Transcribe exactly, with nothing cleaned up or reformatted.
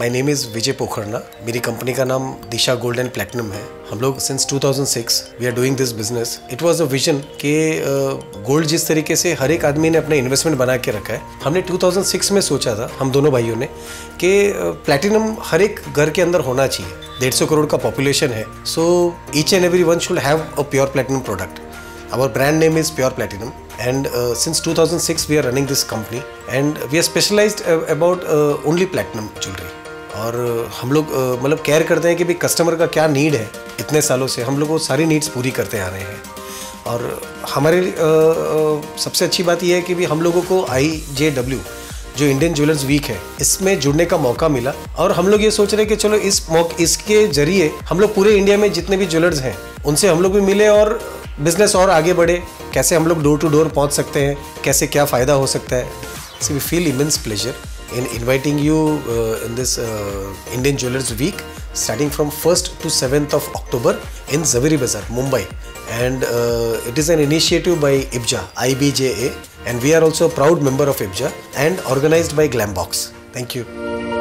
My name is Vijay Pokharna. मेरी company का नाम दिशा गोल्ड एंड प्लैटिनम है. हम लोग since two thousand six we are doing this business. It was a vision कि gold जिस तरीके से हर एक आदमी ने अपना इन्वेस्टमेंट बना के रखा है, हमने two thousand six में सोचा था, हम दोनों भाइयों ने, कि प्लैटिनम हर एक घर के अंदर होना चाहिए. one hundred fifty करोड़ का पॉपुलेशन है, so each and every one should have a pure platinum product. Our brand name is Pure Platinum, and uh, since two thousand six we are running this company, and we are specialized uh, about uh, only platinum jewelry. और uh, हम लोग uh, मतलब care करते हैं कि भी customer का क्या नीड है. इतने सालों से हम लोग वो सारी नीड्स पूरी करते आ रहे हैं. और हमारे uh, uh, सबसे अच्छी बात यह है कि भी हम लोगों को I J W जो इंडियन ज्वेलर्स वीक है, इसमें जुड़ने का मौका मिला. और हम लोग ये सोच रहे हैं कि चलो इस मौके इसके जरिए हम लोग पूरे इंडिया में जितने भी ज्वेलर्स हैं उनसे हम लोग भी मिले और बिजनेस और आगे बढ़े. कैसे हम लोग डोर टू डोर पहुंच सकते हैं, कैसे क्या फ़ायदा हो सकता है. See we feel immense pleasure in inviting you in this Indian jewellers week starting from first to seventh of October in Zaveri Bazaar Mumbai. And uh, it is an initiative by I B J A, I B J A, and we are also a proud member of I B J A and organized by Glambox. Thank you.